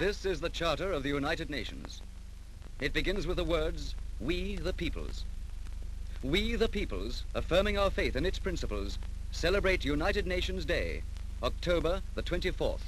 This is the Charter of the United Nations. It begins with the words, "We the peoples." We the peoples, affirming our faith in its principles, celebrate United Nations Day, October the 24th.